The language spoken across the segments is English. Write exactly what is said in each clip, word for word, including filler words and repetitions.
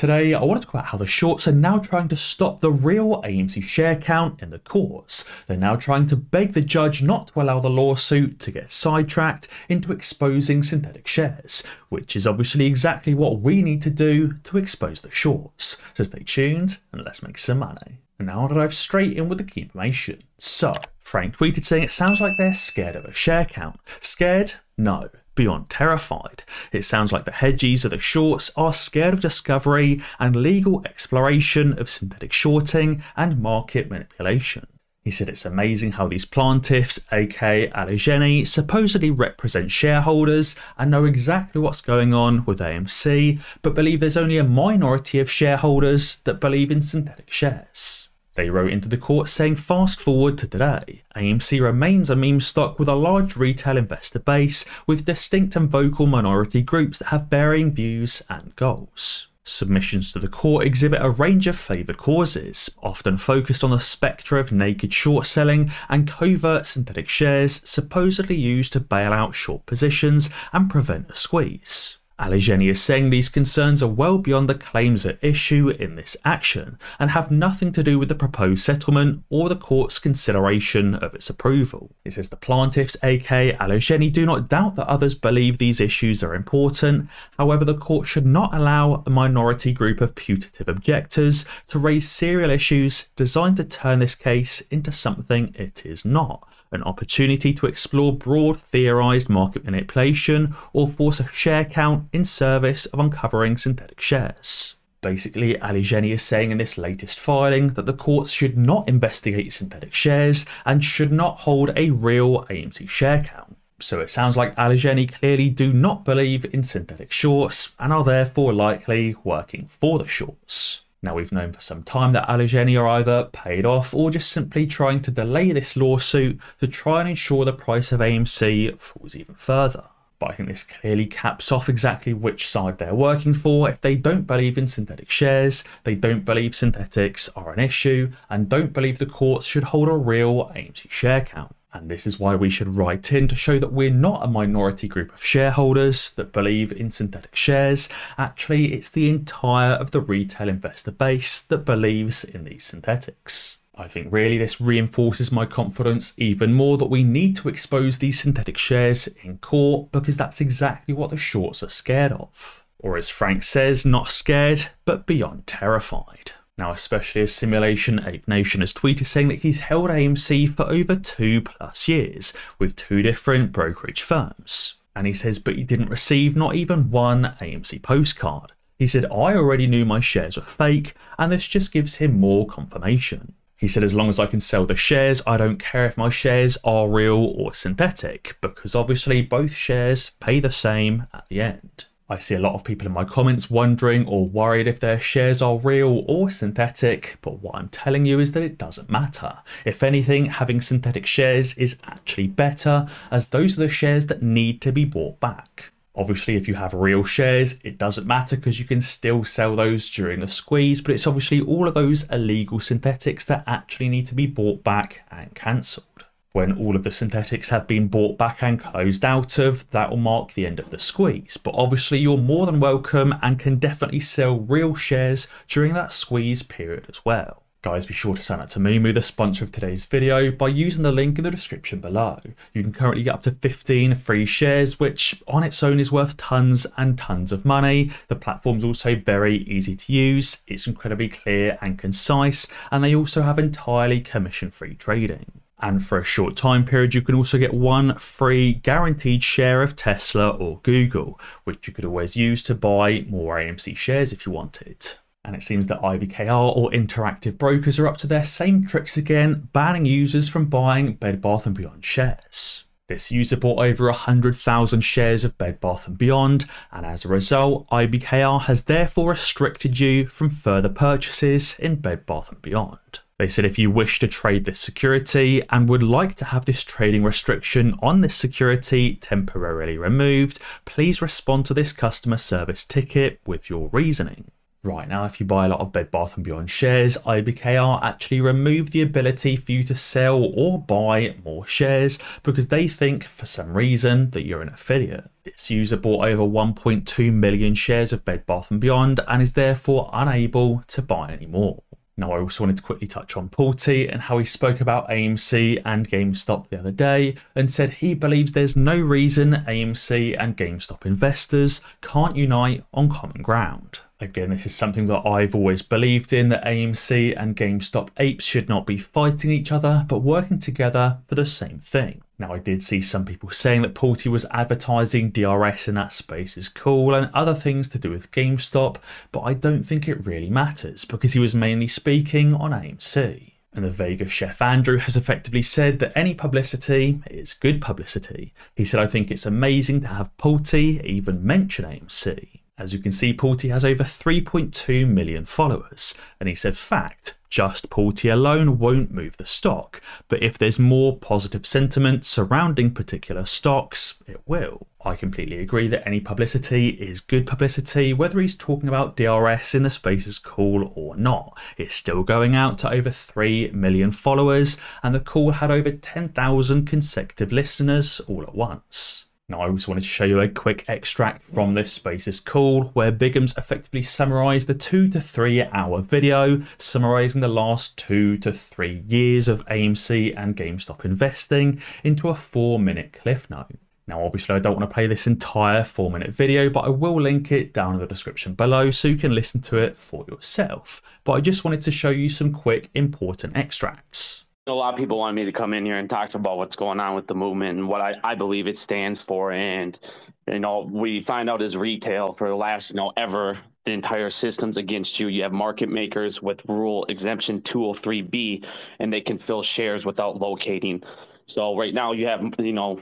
Today, I want to talk about how the shorts are now trying to stop the real A M C share count in the courts. They're now trying to beg the judge not to allow the lawsuit to get sidetracked into exposing synthetic shares, which is obviously exactly what we need to do to expose the shorts. So stay tuned and let's make some money. And now I'll dive straight in with the key information. So, Frank tweeted saying it sounds like they're scared of a share count. Scared? No. Beyond terrified. It sounds like the hedgies of the shorts are scared of discovery and legal exploration of synthetic shorting and market manipulation. He said it's amazing how these plaintiffs, aka Allegheny, supposedly represent shareholders and know exactly what's going on with A M C, but believe there's only a minority of shareholders that believe in synthetic shares. They wrote into the court saying, fast forward to today, A M C remains a meme stock with a large retail investor base with distinct and vocal minority groups that have varying views and goals. Submissions to the court exhibit a range of favoured causes, often focused on the spectre of naked short selling and covert synthetic shares supposedly used to bail out short positions and prevent a squeeze. Allegheny is saying these concerns are well beyond the claims at issue in this action and have nothing to do with the proposed settlement or the court's consideration of its approval. It says the plaintiffs, aka Allegheny, do not doubt that others believe these issues are important. However, the court should not allow a minority group of putative objectors to raise serial issues designed to turn this case into something it is not, an opportunity to explore broad theorized market manipulation or force a share count in service of uncovering synthetic shares. Basically, Allegheny is saying in this latest filing that the courts should not investigate synthetic shares and should not hold a real A M C share count. So it sounds like Allegheny clearly do not believe in synthetic shorts and are therefore likely working for the shorts. Now, we've known for some time that Allegheny are either paid off or just simply trying to delay this lawsuit to try and ensure the price of A M C falls even further. But I think this clearly caps off exactly which side they're working for. If they don't believe in synthetic shares, they don't believe synthetics are an issue, and don't believe the courts should hold a real A M C share count. And this is why we should write in to show that we're not a minority group of shareholders that believe in synthetic shares. Actually, it's the entire of the retail investor base that believes in these synthetics. I think really this reinforces my confidence even more that we need to expose these synthetic shares in court, because that's exactly what the shorts are scared of. Or as Frank says, not scared, but beyond terrified. Now, especially as Simulation Ape Nation has tweeted saying that he's held A M C for over two plus years with two different brokerage firms. And he says, but he didn't receive not even one A M C postcard. He said, I already knew my shares were fake, and this just gives him more confirmation. He said, as long as I can sell the shares, I don't care if my shares are real or synthetic, because obviously both shares pay the same at the end. I see a lot of people in my comments wondering or worried if their shares are real or synthetic, but what I'm telling you is that it doesn't matter. If anything, having synthetic shares is actually better, as those are the shares that need to be bought back. Obviously, if you have real shares, it doesn't matter because you can still sell those during the squeeze, but it's obviously all of those illegal synthetics that actually need to be bought back and cancelled. When all of the synthetics have been bought back and closed out of, that will mark the end of the squeeze. But obviously, you're more than welcome and can definitely sell real shares during that squeeze period as well. Guys, be sure to sign up to Moomoo, the sponsor of today's video, by using the link in the description below. You can currently get up to fifteen free shares, which on its own is worth tons and tons of money. The platform's also very easy to use, it's incredibly clear and concise, and they also have entirely commission-free trading. And for a short time period, you can also get one free guaranteed share of Tesla or Google, which you could always use to buy more A M C shares if you wanted. And it seems that I B K R or Interactive Brokers are up to their same tricks again, banning users from buying Bed Bath and Beyond shares. This user bought over one hundred thousand shares of Bed Bath and Beyond, and as a result, I B K R has therefore restricted you from further purchases in Bed Bath and Beyond. They said if you wish to trade this security and would like to have this trading restriction on this security temporarily removed, please respond to this customer service ticket with your reasoning. Right now, if you buy a lot of Bed Bath and Beyond shares, I B K R actually removed the ability for you to sell or buy more shares because they think, for some reason, that you're an affiliate. This user bought over one point two million shares of Bed Bath and Beyond and is therefore unable to buy any more. Now, I also wanted to quickly touch on Pulte and how he spoke about A M C and GameStop the other day and said he believes there's no reason A M C and GameStop investors can't unite on common ground. Again, this is something that I've always believed in, that A M C and GameStop apes should not be fighting each other, but working together for the same thing. Now, I did see some people saying that Pulte was advertising D R S in that space is cool and other things to do with GameStop, but I don't think it really matters because he was mainly speaking on A M C. And the Vega chef Andrew has effectively said that any publicity is good publicity. He said, I think it's amazing to have Pulte even mention A M C. As you can see, Pulte has over three point two million followers, and he said, fact, just Pulte alone won't move the stock, but if there's more positive sentiment surrounding particular stocks, it will. I completely agree that any publicity is good publicity, whether he's talking about D R S in the space is cool or not. It's still going out to over three million followers, and the call had over ten thousand consecutive listeners all at once. Now, I also wanted to show you a quick extract from this Space is Cool, where Biggums effectively summarised a two to three hour video summarising the last two to three years of A M C and GameStop investing into a four minute cliff note. Now, obviously, I don't want to play this entire four minute video, but I will link it down in the description below so you can listen to it for yourself. But I just wanted to show you some quick important extracts. A lot of people want me to come in here and talk about what's going on with the movement and what I, I believe it stands for. And, you know, we find out is retail for the last, you know, ever, the entire system's against you. You have market makers with rule exemption two oh three B, and they can fill shares without locating. So right now you have, you know,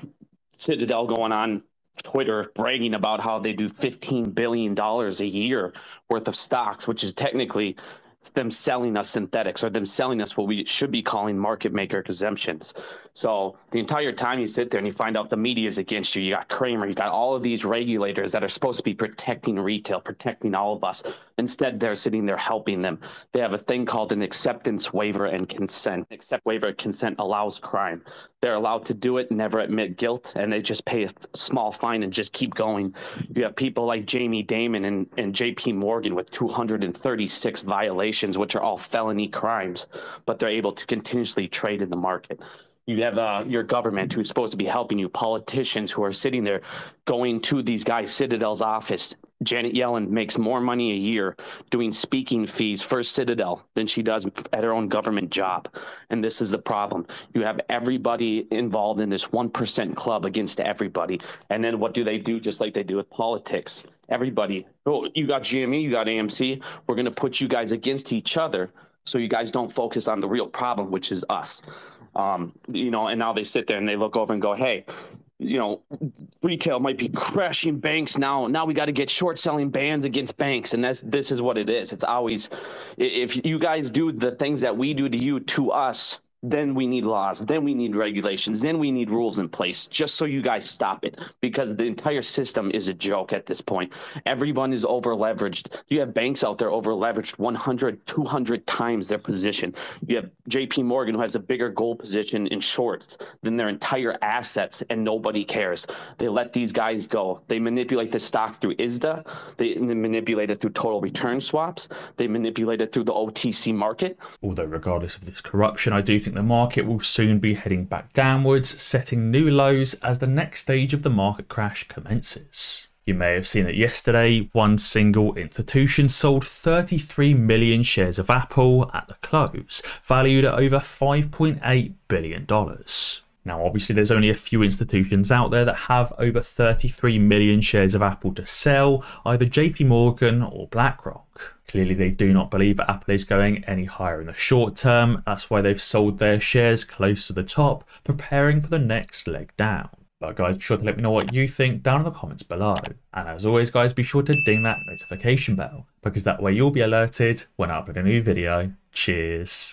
Citadel going on Twitter bragging about how they do fifteen billion dollars a year worth of stocks, which is technically them selling us synthetics or them selling us what we should be calling market maker exemptions. So the entire time you sit there and you find out the media is against you, you got Kramer, you got all of these regulators that are supposed to be protecting retail, protecting all of us. Instead, they're sitting there helping them. They have a thing called an acceptance waiver and consent. Accept waiver and consent allows crime. They're allowed to do it, never admit guilt, and they just pay a small fine and just keep going. You have people like Jamie Dimon and, and J P Morgan with two hundred thirty-six violations, which are all felony crimes, but they're able to continuously trade in the market. You have uh, your government who's supposed to be helping you, politicians who are sitting there going to these guys, Citadel's office. Janet Yellen makes more money a year doing speaking fees for Citadel than she does at her own government job. And this is the problem. You have everybody involved in this one percent club against everybody. And then what do they do? Just like they do with politics. Everybody, oh, you got G M E, you got A M C. We're going to put you guys against each other so you guys don't focus on the real problem, which is us. Um, you know, and now they sit there and they look over and go, hey, you know, retail might be crashing banks now. Now we got to get short selling bans against banks. And that's, this is what it is. It's always, if you guys do the things that we do to you, to us, then we need laws, then we need regulations, then we need rules in place just so you guys stop it, because the entire system is a joke at this point. Everyone is over leveraged. You have banks out there over leveraged one hundred, two hundred times their position. You have J P Morgan who has a bigger gold position in shorts than their entire assets, and nobody cares. They let these guys go. They manipulate the stock through I S D A. They manipulate it through total return swaps. They manipulate it through the O T C market. Although regardless of this corruption, I do think the market will soon be heading back downwards, setting new lows as the next stage of the market crash commences. You may have seen that yesterday, one single institution sold thirty-three million shares of Apple at the close, valued at over five point eight billion dollars. Now, obviously, there's only a few institutions out there that have over thirty-three million shares of Apple to sell, either J P Morgan or BlackRock. Clearly, they do not believe that Apple is going any higher in the short term. That's why they've sold their shares close to the top, preparing for the next leg down. But guys, be sure to let me know what you think down in the comments below. And as always, guys, be sure to ding that notification bell, because that way you'll be alerted when I upload a new video. Cheers.